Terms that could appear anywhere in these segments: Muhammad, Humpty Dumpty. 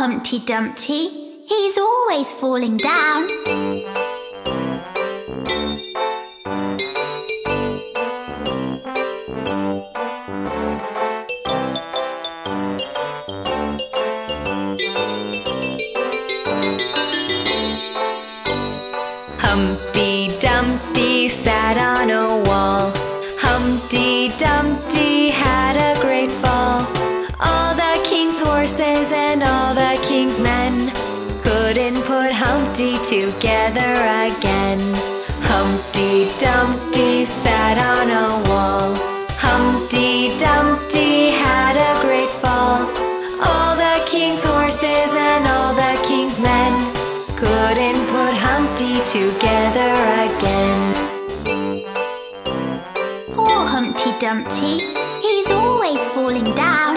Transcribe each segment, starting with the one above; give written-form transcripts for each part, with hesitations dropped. Humpty Dumpty. He's always falling down. Humpty Dumpty sat on a wall. Humpty Dumpty had a great fall. All the king's horses and all the king's men couldn't put Humpty together again. Humpty Dumpty sat on a wall. Humpty Dumpty had a great fall. All the king's horses and all the king's men couldn't put Humpty together again. Poor Humpty Dumpty, he's always falling down.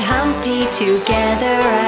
Humpty together again.